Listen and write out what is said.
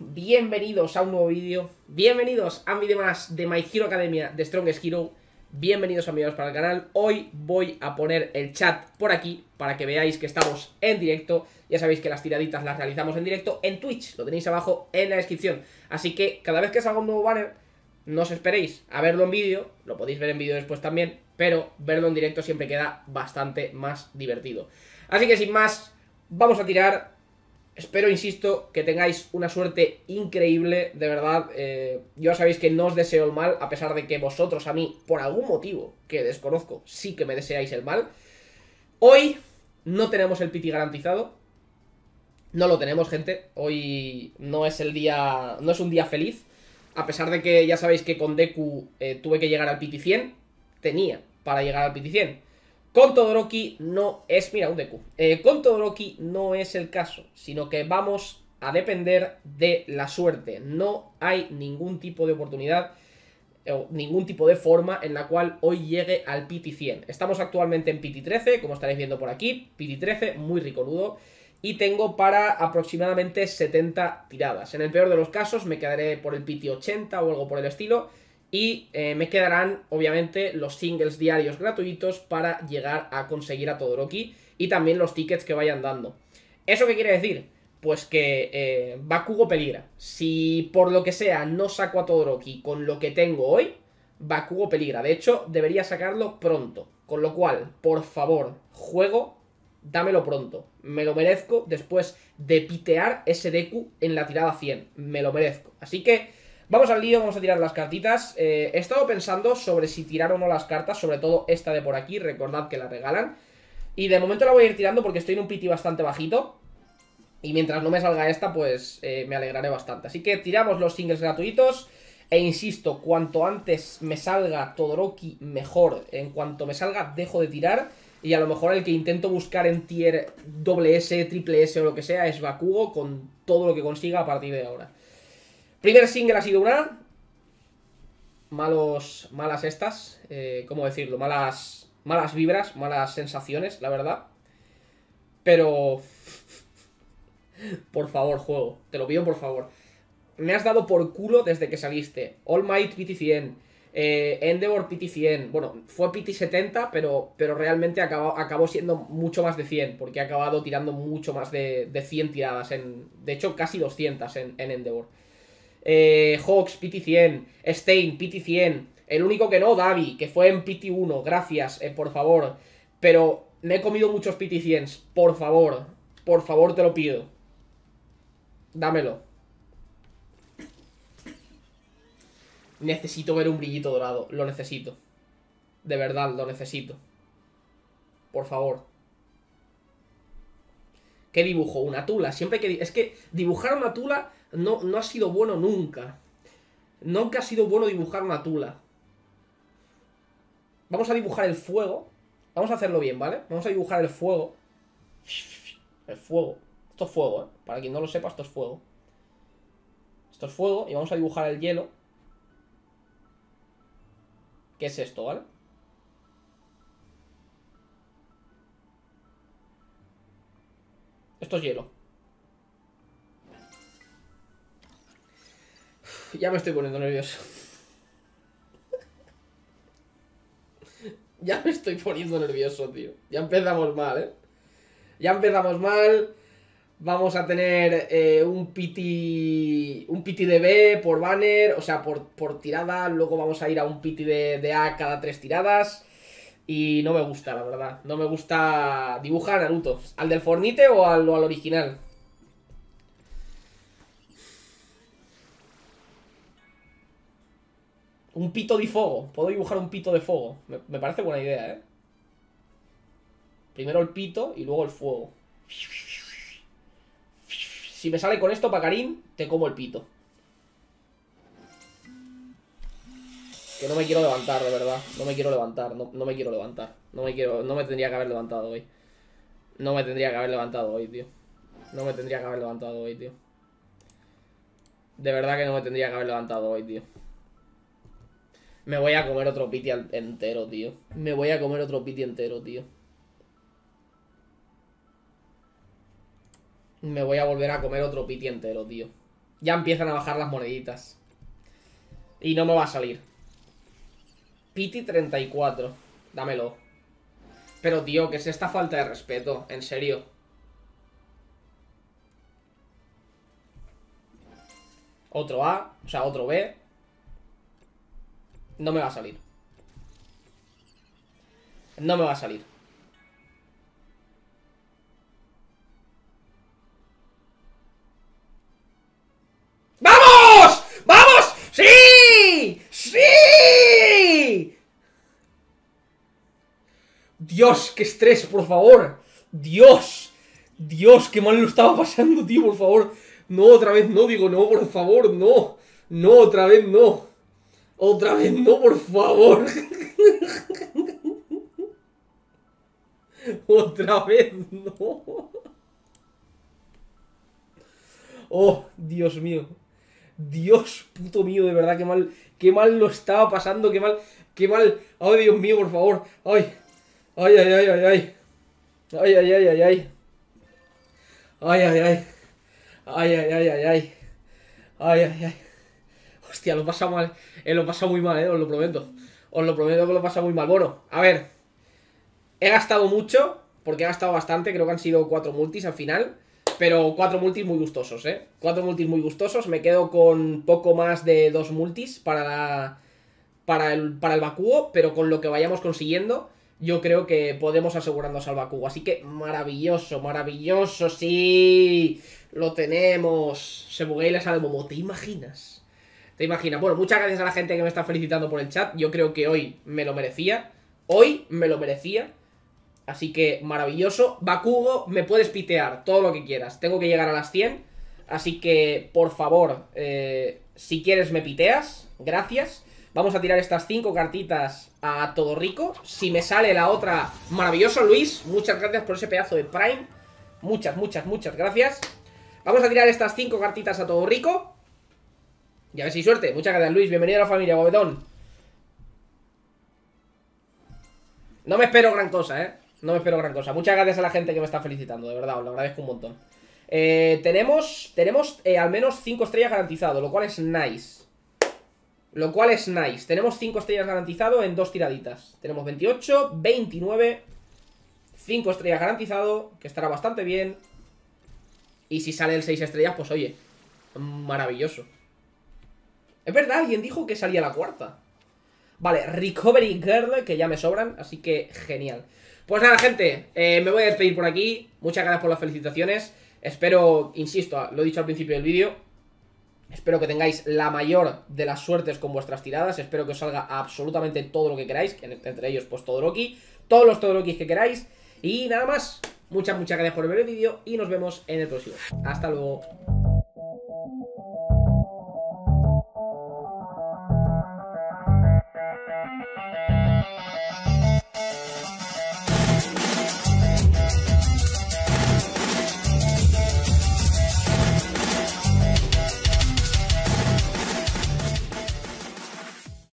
Bienvenidos a un nuevo vídeo, bienvenidos a un vídeo más de My Hero Academia, de Strongest Hero. Bienvenidos amigos para el canal. Hoy voy a poner el chat por aquí para que veáis que estamos en directo. Ya sabéis que las tiraditas las realizamos en directo en Twitch, lo tenéis abajo en la descripción. Así que cada vez que salga un nuevo banner, no os esperéis a verlo en vídeo, lo podéis ver en vídeo después también, pero verlo en directo siempre queda bastante más divertido. Así que sin más, vamos a tirar. Espero, insisto, que tengáis una suerte increíble, de verdad. Yo sabéis que no os deseo el mal, a pesar de que vosotros a mí, por algún motivo que desconozco, sí que me deseáis el mal. Hoy no tenemos el pity garantizado. No lo tenemos, gente. Hoy no es el día, no es un día feliz. A pesar de que ya sabéis que con Deku tuve que llegar al pity 100. Tenía para llegar al pity 100. Con Todoroki no es... Mira, un Deku. Con Todoroki no es el caso, sino que vamos a depender de la suerte. No hay ningún tipo de oportunidad o ningún tipo de forma en la cual hoy llegue al pity 100. Estamos actualmente en pity 13, como estaréis viendo por aquí. Pity 13, muy ricoludo. Y tengo para aproximadamente 70 tiradas. En el peor de los casos me quedaré por el pity 80 o algo por el estilo. Y me quedarán, obviamente, los singles diarios gratuitos para llegar a conseguir a Todoroki. Y también los tickets que vayan dando. ¿Eso qué quiere decir? Pues que Bakugo peligra. Si por lo que sea no saco a Todoroki con lo que tengo hoy, Bakugo peligra. De hecho, debería sacarlo pronto. Con lo cual, por favor, juego, dámelo pronto. Me lo merezco después de pitear ese Deku en la tirada 100. Me lo merezco. Así que... vamos al lío, vamos a tirar las cartitas. He estado pensando sobre si tirar o no las cartas, sobre todo esta de por aquí, recordad que la regalan. Y de momento la voy a ir tirando porque estoy en un pity bastante bajito. Y mientras no me salga esta, pues me alegraré bastante. Así que tiramos los singles gratuitos. E insisto, cuanto antes me salga Todoroki, mejor. En cuanto me salga, dejo de tirar. Y a lo mejor el que intento buscar en tier SS, triple S o lo que sea es Bakugo, con todo lo que consiga a partir de ahora. Primer single ha sido una... Malas estas, ¿cómo decirlo? Malas vibras, malas sensaciones, la verdad. Pero... por favor, juego, te lo pido por favor. Me has dado por culo desde que saliste. All Might pity 100, Endeavor pity 100. Bueno, fue pity 70, pero realmente acabó siendo mucho más de 100. Porque he acabado tirando mucho más de 100 tiradas de hecho, casi 200 en Endeavor. Hawks, pity 100, Stain, pity 100. El único que no, Dabi, que fue en pity 1. Gracias, por favor. Pero me he comido muchos pity 100. Por favor te lo pido. Dámelo. Necesito ver un brillito dorado. Lo necesito. De verdad, lo necesito. Por favor. ¿Qué dibujo? Una tula. Siempre que... es que dibujar una tula... No ha sido bueno nunca. Nunca ha sido bueno dibujar una tula. Vamos a dibujar el fuego. Vamos a hacerlo bien, ¿vale? Vamos a dibujar el fuego. El fuego. Esto es fuego, ¿eh? Para quien no lo sepa, esto es fuego. Esto es fuego y vamos a dibujar el hielo. ¿Qué es esto, vale? Esto es hielo. Ya me estoy poniendo nervioso. Ya me estoy poniendo nervioso, tío. Ya empezamos mal, ¿eh? Ya empezamos mal. Vamos a tener un pity... un pity de B por banner. O sea, por tirada. Luego vamos a ir a un pity de A cada 3 tiradas. Y no me gusta, la verdad. No me gusta dibujar a Naruto. ¿Al del Fornite o al original? Un pito de fuego. Puedo dibujar un pito de fuego. Me parece buena idea, ¿eh? Primero el pito y luego el fuego. Si me sale con esto, Pacarín, te como el pito. Que no me quiero levantar, de verdad. No me quiero levantar. No me quiero levantar. No me tendría que haber levantado hoy. No me tendría que haber levantado hoy, tío. No me tendría que haber levantado hoy, tío. De verdad que no me tendría que haber levantado hoy, tío. Me voy a comer otro pity entero, tío. Me voy a comer otro pity entero, tío. Me voy a volver a comer otro pity entero, tío. Ya empiezan a bajar las moneditas. Y no me va a salir. Pity 34. Dámelo. Pero, tío, ¿qué es esta falta de respeto? En serio. Otro A. O sea, otro B. No me va a salir. No me va a salir. ¡Vamos! ¡Vamos! ¡Sí! ¡Sí! Dios, qué estrés, por favor. Dios. Dios, qué mal lo estaba pasando, tío, por favor. No, otra vez no, digo, no, por favor, no. No, otra vez no. Otra vez no, por favor. Otra vez no. Oh, Dios mío. Dios puto mío, de verdad, qué mal lo estaba pasando, qué mal. Ay, oh, Dios mío, por favor. Ay. Ay, ay, ay, ay, ay. Ay, ay, ay, ay, ay. Ay, ay, ay. Ay, ay, ay, ay, ay. Ay, ay, ay. Hostia, lo he pasado mal. Lo he pasado muy mal, os lo prometo. Os lo prometo que lo he pasado muy mal. Bueno, a ver. He gastado mucho, porque he gastado bastante. Creo que han sido 4 multis al final. Pero 4 multis muy gustosos, 4 multis muy gustosos. Me quedo con poco más de 2 multis para el Bakugo. Pero con lo que vayamos consiguiendo, yo creo que podemos asegurarnos al Bakugo. Así que maravilloso, maravilloso, sí. Lo tenemos. Se buguea y le sale Momo. ¿Te imaginas? ¿Te imaginas? Bueno, muchas gracias a la gente que me está felicitando por el chat. Yo creo que hoy me lo merecía. Hoy me lo merecía. Así que maravilloso. Bakugo, me puedes pitear todo lo que quieras. Tengo que llegar a las 100. Así que, por favor, si quieres me piteas. Gracias. Vamos a tirar estas 5 cartitas a Todoroki. Si me sale la otra, maravilloso, Luis. Muchas gracias por ese pedazo de Prime. Muchas, muchas, muchas gracias. Vamos a tirar estas 5 cartitas a Todoroki. Y a ver si hay suerte. Muchas gracias, Luis. Bienvenido a la familia, Bobetón. No me espero gran cosa, No me espero gran cosa. Muchas gracias a la gente que me está felicitando, de verdad, os lo agradezco un montón. Tenemos al menos 5 estrellas garantizado, lo cual es nice. Lo cual es nice. Tenemos 5 estrellas garantizado en 2 tiraditas. Tenemos 28, 29, 5 estrellas garantizado, que estará bastante bien. Y si sale el 6 estrellas, pues oye, maravilloso. Es verdad, alguien dijo que salía la cuarta. Vale, Recovery Girl, que ya me sobran, así que genial. Pues nada, gente, me voy a despedir por aquí. Muchas gracias por las felicitaciones. Espero, insisto, lo he dicho al principio del vídeo, espero que tengáis la mayor de las suertes con vuestras tiradas. Espero que os salga absolutamente todo lo que queráis, entre ellos pues Todoroki, todos los Todorokis que queráis. Y nada más, muchas gracias por ver el vídeo y nos vemos en el próximo. Hasta luego.